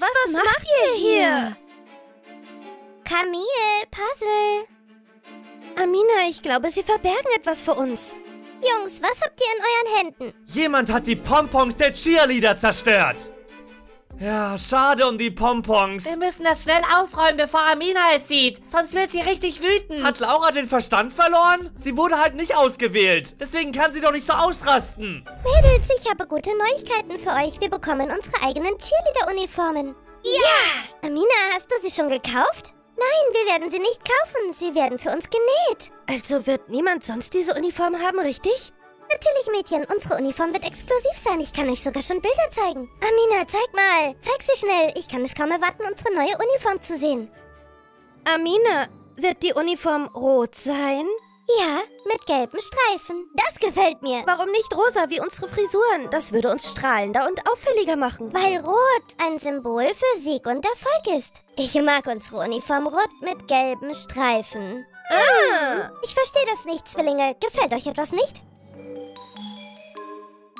Was macht ihr hier? Kamil, Puzzle. Amina, ich glaube, sie verbergen etwas vor uns. Jungs, was habt ihr in euren Händen? Jemand hat die Pompons der Cheerleader zerstört. Ja, schade um die Pompons. Wir müssen das schnell aufräumen, bevor Amina es sieht. Sonst wird sie richtig wütend. Hat Laura den Verstand verloren? Sie wurde halt nicht ausgewählt. Deswegen kann sie doch nicht so ausrasten. Mädels, ich habe gute Neuigkeiten für euch. Wir bekommen unsere eigenen Cheerleader-Uniformen. Ja! Amina, hast du sie schon gekauft? Nein, wir werden sie nicht kaufen. Sie werden für uns genäht. Also wird niemand sonst diese Uniform haben, richtig? Natürlich, Mädchen. Unsere Uniform wird exklusiv sein. Ich kann euch sogar schon Bilder zeigen. Amina, zeig mal. Zeig sie schnell. Ich kann es kaum erwarten, unsere neue Uniform zu sehen. Amina, wird die Uniform rot sein? Ja, mit gelben Streifen. Das gefällt mir. Warum nicht rosa wie unsere Frisuren? Das würde uns strahlender und auffälliger machen. Weil Rot ein Symbol für Sieg und Erfolg ist. Ich mag unsere Uniform rot mit gelben Streifen. Ah. Ich verstehe das nicht, Zwillinge. Gefällt euch etwas nicht?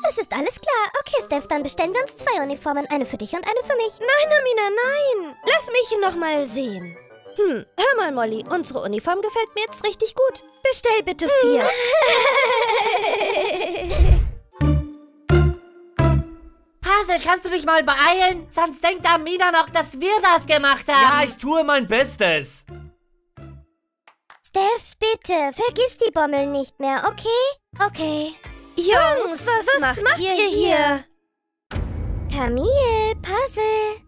Das ist alles klar. Okay, Steph, dann bestellen wir uns zwei Uniformen. Eine für dich und eine für mich. Nein, Amina, nein. Lass mich nochmal sehen. Hör mal, Molly. Unsere Uniform gefällt mir jetzt richtig gut. Bestell bitte 4. Puzzle, kannst du dich mal beeilen? Sonst denkt Amina noch, dass wir das gemacht haben. Ja, ich tue mein Bestes. Steph, bitte, vergiss die Bommel nicht mehr, okay? Okay. Jungs, was macht ihr hier? Kamil, Puzzle.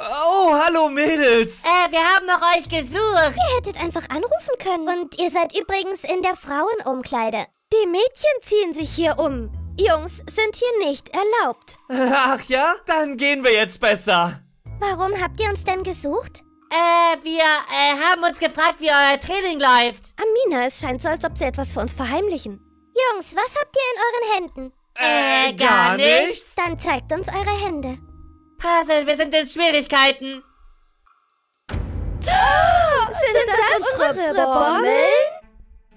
Oh, hallo Mädels. Wir haben nach euch gesucht. Ihr hättet einfach anrufen können. Und ihr seid übrigens in der Frauenumkleide. Die Mädchen ziehen sich hier um. Jungs sind hier nicht erlaubt. Ach ja? Dann gehen wir jetzt besser. Warum habt ihr uns denn gesucht? Wir haben uns gefragt, wie euer Training läuft. Amina, es scheint so, als ob sie etwas für uns verheimlichen. Jungs, was habt ihr in euren Händen? Gar nichts. Dann zeigt uns eure Hände. Puzzle, wir sind in Schwierigkeiten. Sind das unsere Bommeln?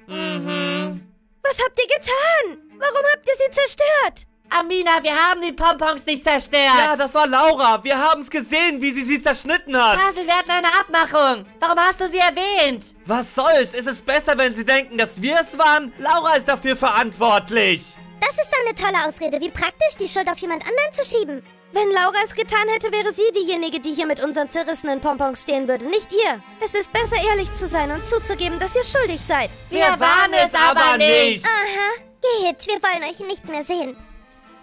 Mhm. Was habt ihr getan? Warum habt ihr sie zerstört? Amina, wir haben die Pompons nicht zerstört. Ja, das war Laura. Wir haben es gesehen, wie sie zerschnitten hat. Puzzle, wir hatten eine Abmachung. Warum hast du sie erwähnt? Was soll's? Ist es besser, wenn sie denken, dass wir es waren? Laura ist dafür verantwortlich. Das ist eine tolle Ausrede. Wie praktisch, die Schuld auf jemand anderen zu schieben. Wenn Laura es getan hätte, wäre sie diejenige, die hier mit unseren zerrissenen Pompons stehen würde, nicht ihr. Es ist besser, ehrlich zu sein und zuzugeben, dass ihr schuldig seid. Wir waren es aber nicht. Aha. Geht, wir wollen euch nicht mehr sehen.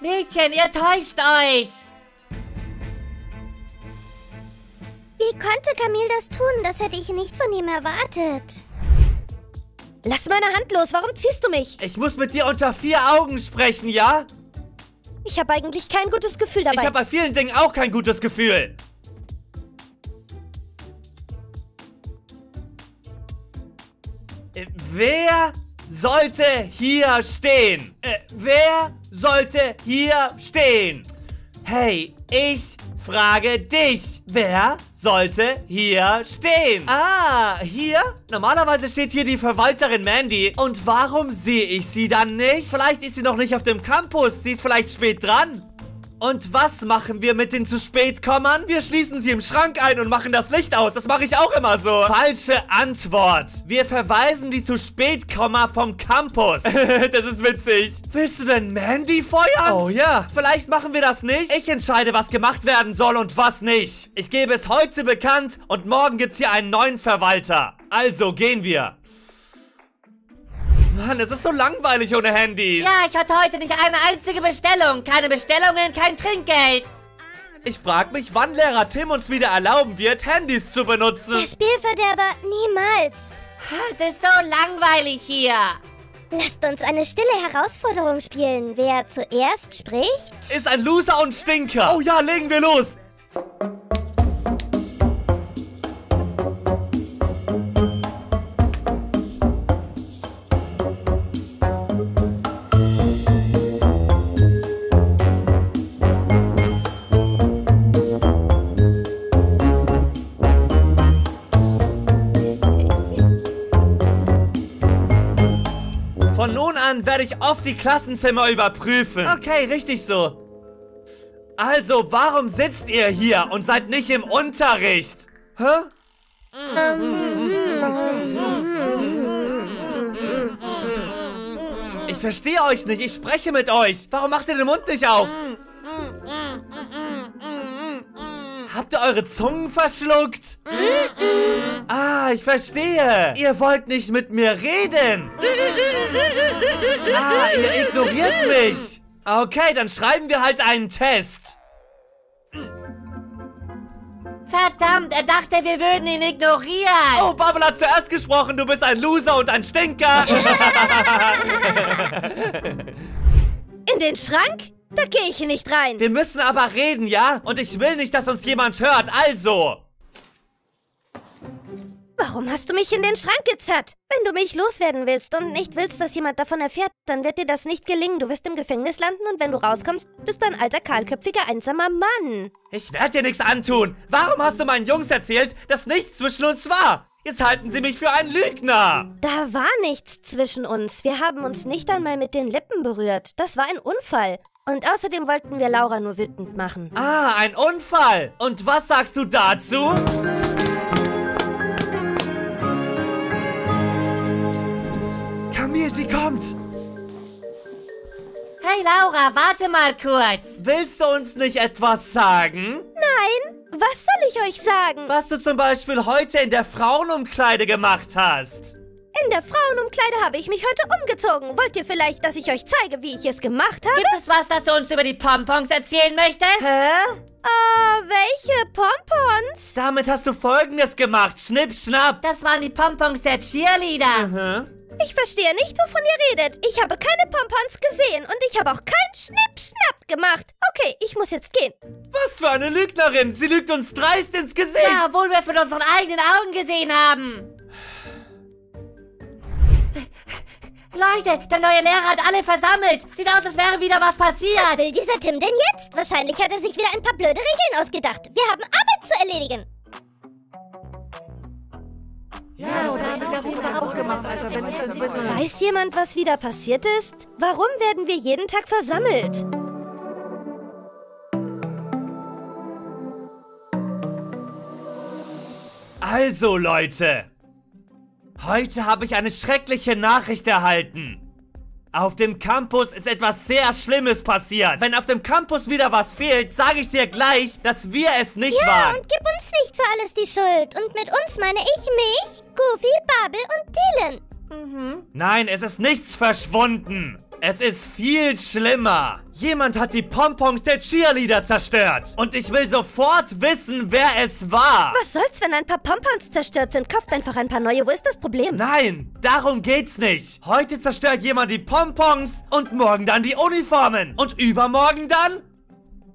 Mädchen, ihr täuscht euch! Wie konnte Kamil das tun? Das hätte ich nicht von ihm erwartet. Lass meine Hand los, warum ziehst du mich? Ich muss mit dir unter 4 Augen sprechen, ja? Ich habe eigentlich kein gutes Gefühl dabei. Ich habe bei vielen Dingen auch kein gutes Gefühl. Wer sollte hier stehen? Hey, ich frage dich. Wer sollte hier stehen? Ah, hier? Normalerweise steht hier die Verwalterin Mandy. Und warum sehe ich sie dann nicht? Vielleicht ist sie noch nicht auf dem Campus. Sie ist vielleicht spät dran. Und was machen wir mit den zu spät Kommern? Wir schließen sie im Schrank ein und machen das Licht aus. Das mache ich auch immer so. Falsche Antwort. Wir verweisen die zu spät Kommer vom Campus. Das ist witzig. Willst du denn Mandy feuern? Oh ja. Vielleicht machen wir das nicht. Ich entscheide, was gemacht werden soll und was nicht. Ich gebe es heute bekannt und morgen gibt's hier einen neuen Verwalter. Also gehen wir. Mann, es ist so langweilig ohne Handys. Ja, ich hatte heute nicht eine einzige Bestellung. Keine Bestellungen, kein Trinkgeld. Ich frage mich, wann Lehrer Tim uns wieder erlauben wird, Handys zu benutzen. Der Spielverderber, niemals. Es ist so langweilig hier. Lasst uns eine stille Herausforderung spielen. Wer zuerst spricht, ist ein Loser und Stinker. Oh ja, legen wir los. Von nun an werde ich oft die Klassenzimmer überprüfen. Okay, richtig so. Also, warum sitzt ihr hier und seid nicht im Unterricht? Hä? Ich verstehe euch nicht, ich spreche mit euch. Warum macht ihr den Mund nicht auf? Habt ihr eure Zungen verschluckt? Ah, ich verstehe. Ihr wollt nicht mit mir reden. Ah, ihr ignoriert mich. Okay, dann schreiben wir halt einen Test. Verdammt, er dachte, wir würden ihn ignorieren. Oh, Bubble hat zuerst gesprochen. Du bist ein Loser und ein Stinker. In den Schrank? Da gehe ich nicht rein. Wir müssen aber reden, ja? Und ich will nicht, dass uns jemand hört, also. Warum hast du mich in den Schrank gezerrt? Wenn du mich loswerden willst und nicht willst, dass jemand davon erfährt, dann wird dir das nicht gelingen. Du wirst im Gefängnis landen und wenn du rauskommst, bist du ein alter, kahlköpfiger, einsamer Mann. Ich werde dir nichts antun. Warum hast du meinen Jungs erzählt, dass nichts zwischen uns war? Jetzt halten sie mich für einen Lügner. Da war nichts zwischen uns. Wir haben uns nicht einmal mit den Lippen berührt. Das war ein Unfall. Und außerdem wollten wir Laura nur wütend machen. Ah, ein Unfall! Und was sagst du dazu? Kamil, sie kommt! Hey Laura, warte mal kurz! Willst du uns nicht etwas sagen? Nein! Was soll ich euch sagen? Was du zum Beispiel heute in der Frauenumkleide gemacht hast. In der Frauenumkleide habe ich mich heute umgezogen. Wollt ihr vielleicht, dass ich euch zeige, wie ich es gemacht habe? Gibt es was, das du uns über die Pompons erzählen möchtest? Hä? Welche Pompons? Damit hast du Folgendes gemacht. Schnipp, schnapp. Das waren die Pompons der Cheerleader. Ich verstehe nicht, wovon ihr redet. Ich habe keine Pompons gesehen und ich habe auch keinen Schnipp-Schnapp gemacht. Okay, ich muss jetzt gehen. Was für eine Lügnerin. Sie lügt uns dreist ins Gesicht. Ja, obwohl wir es mit unseren eigenen Augen gesehen haben. Leute, der neue Lehrer hat alle versammelt. Sieht aus, als wäre wieder was passiert. Was will dieser Tim denn jetzt? Wahrscheinlich hat er sich wieder ein paar blöde Regeln ausgedacht. Wir haben Arbeit zu erledigen. Ja, das habe ich auf jeden Fall auch gemacht. Weiß jemand, was wieder passiert ist? Warum werden wir jeden Tag versammelt? Also, Leute. Heute habe ich eine schreckliche Nachricht erhalten. Auf dem Campus ist etwas sehr Schlimmes passiert. Wenn auf dem Campus wieder was fehlt, sage ich dir gleich, dass wir es nicht waren. Ja, und gib uns nicht für alles die Schuld. Und mit uns meine ich mich, Goofy, Babel und Dylan. Nein, es ist nichts verschwunden. Es ist viel schlimmer. Jemand hat die Pompons der Cheerleader zerstört. Und ich will sofort wissen, wer es war. Was soll's, wenn ein paar Pompons zerstört sind? Kauft einfach ein paar neue. Wo ist das Problem? Nein, darum geht's nicht. Heute zerstört jemand die Pompons und morgen dann die Uniformen. Und übermorgen dann?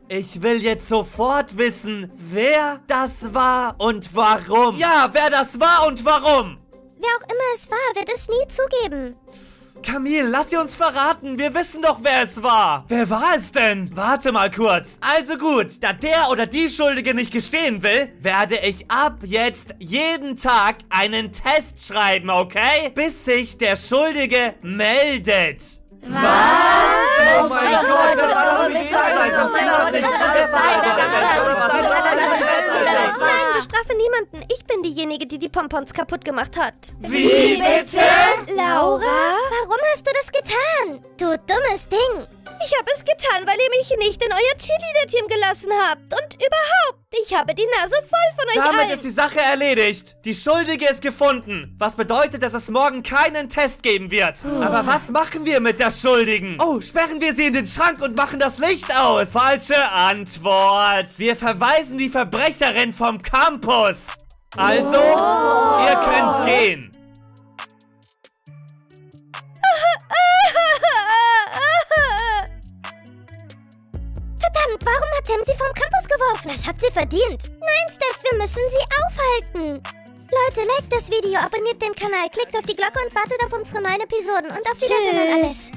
Ich will jetzt sofort wissen, wer das war und warum. Ja, wer das war und warum. Wer auch immer es war, wird es nie zugeben. Kamil, lass sie uns verraten. Wir wissen doch, wer es war. Wer war es denn? Warte mal kurz. Also gut, da der oder die Schuldige nicht gestehen will, werde ich ab jetzt jeden Tag einen Test schreiben, okay? Bis sich der Schuldige meldet. Was? Oh mein Gott, das war doch nicht sein. Nein, bestrafe niemanden. Ich bin diejenige, die die Pompons kaputt gemacht hat. Wie bitte? Laura? Warum hast du das getan? Du dummes Ding. Ich habe es getan, weil ihr mich nicht in euer Cheerleader-Team gelassen habt. Und überhaupt. Ich habe die Nase voll von euch allen. Damit ist die Sache erledigt. Die Schuldige ist gefunden. Was bedeutet, dass es morgen keinen Test geben wird. Aber was machen wir mit der Schuldigen? Oh, sperren wir sie in den Schrank und machen das Licht aus. Falsche Antwort. Wir verweisen die Verbrecherin vom Campus. Also, ihr könnt gehen. Verdammt, warum hat Tim sie vom Campus geworfen? Das hat sie verdient. Nein, Steph, wir müssen sie aufhalten. Leute, liked das Video, abonniert den Kanal, klickt auf die Glocke und wartet auf unsere neuen Episoden. Und auf Wiedersehen an alles.